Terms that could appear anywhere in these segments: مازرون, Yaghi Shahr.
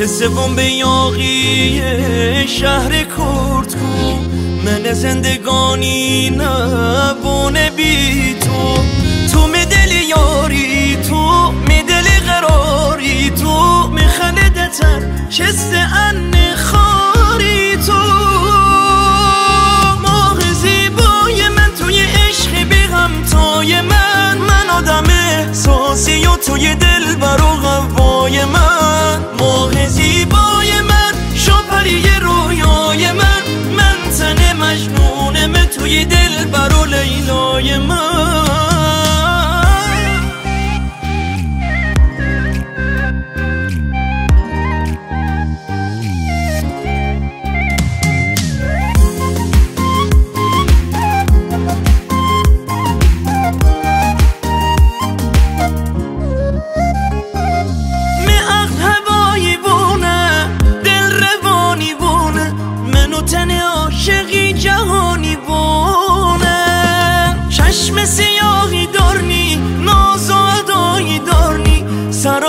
تسوم به یاغی شهر کرد کو من زندگانی نبونه بی تو تو می دل یاری تو می دل قراری تو می خندتر چست ان خاری تو ماه زیبای من توی عشق بی غمتای من آدم احساسی و توی دل بر و قوای من ماه زیبای من شاپری رویای من تنه مجنونم توی دل بر و لیلای من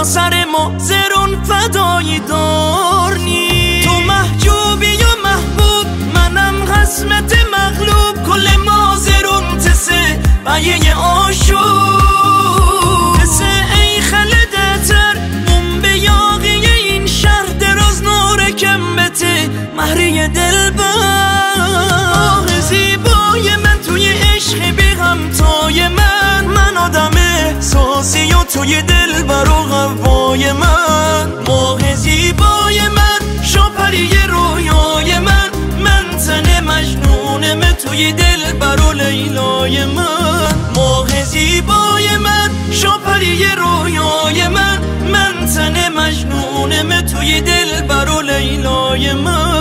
سر مازرون فدای دارنی تو محجوبی یا محبوب منم قسمت مغلوب کل مازرون تسه و یه آشوب تسه ای خلده تر اون به یاغی این شهر دراز نور کم بته مهری دل بر زیبای من توی عشق بی غمتای من آدم احساسی و توی دل بر و قوای من ماه زیبای من شاپری رویای من تنه مجنونم توی دل بر و لیلای من ماه زیبای من شاپری رویای من تنه مجنونم توی دل بر و لیلای من